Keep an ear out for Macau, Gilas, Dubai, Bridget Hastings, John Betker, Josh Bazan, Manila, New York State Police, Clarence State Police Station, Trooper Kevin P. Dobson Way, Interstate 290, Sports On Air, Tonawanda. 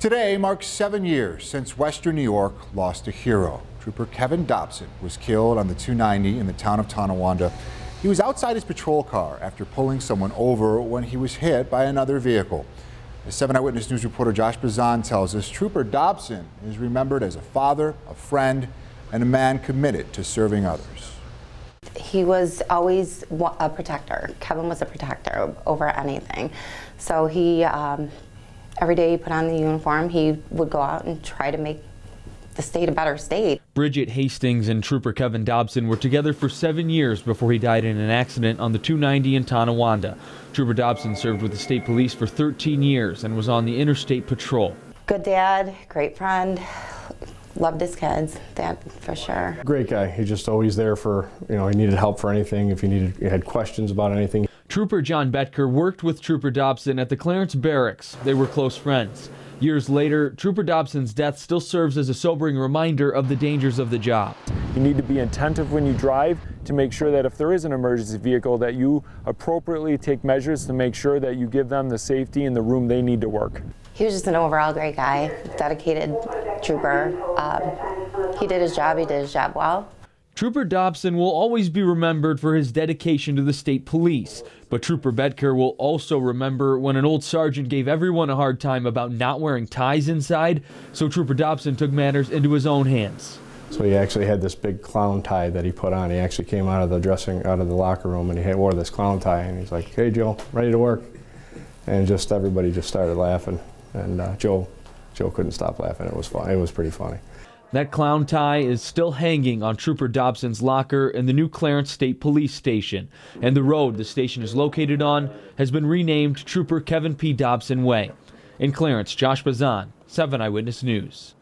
Today marks 7 years since Western New York lost a hero. Trooper Kevin Dobson was killed on the 290 in the town of Tonawanda. He was outside his patrol car after pulling someone over when he was hit by another vehicle. As 7 Eyewitness News reporter Josh Bazan tells us, Trooper Dobson is remembered as a father, a friend, and a man committed to serving others. He was always a protector. Kevin was a protector over anything. So he, every day he put on the uniform, he would go out and try to make the state a better state. Bridget Hastings and Trooper Kevin Dobson were together for 7 years before he died in an accident on the 290 in Tonawanda. Trooper Dobson served with the state police for 13 years and was on the interstate patrol. Good dad, great friend, loved his kids, dad for sure. Great guy, he just always there for, you know, he needed help for anything, if he had questions about anything. Trooper John Betker worked with Trooper Dobson at the Clarence Barracks. They were close friends. Years later, Trooper Dobson's death still serves as a sobering reminder of the dangers of the job. You need to be attentive when you drive to make sure that if there is an emergency vehicle that you appropriately take measures to make sure that you give them the safety and the room they need to work. He was just an overall great guy, dedicated trooper. He did his job, well. Trooper Dobson will always be remembered for his dedication to the state police, but Trooper Betker will also remember when an old sergeant gave everyone a hard time about not wearing ties inside, so Trooper Dobson took matters into his own hands. So he actually had this big clown tie that he put on. He actually came out of the locker room and he wore this clown tie, and he's like, "Hey Joe, ready to work?" And just everybody just started laughing, and Joe couldn't stop laughing. It was fun. It was pretty funny. That clown tie is still hanging on Trooper Dobson's locker in the new Clarence State Police Station, and the road the station is located on has been renamed Trooper Kevin P. Dobson Way. In Clarence, Josh Bazan, 7 Eyewitness News.